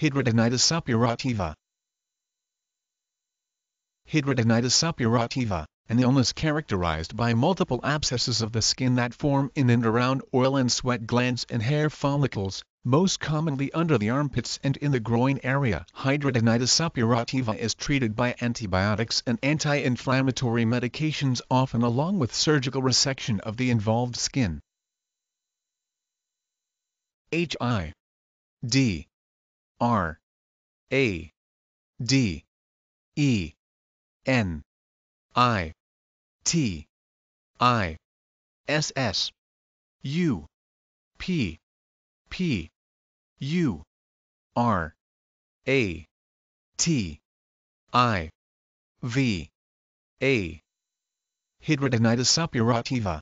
Hidradenitis suppurativa. Hidradenitis suppurativa, an illness characterized by multiple abscesses of the skin that form in and around oil and sweat glands and hair follicles, most commonly under the armpits and in the groin area. Hidradenitis suppurativa is treated by antibiotics and anti-inflammatory medications, often along with surgical resection of the involved skin. HIDRADENITIS suppurativa.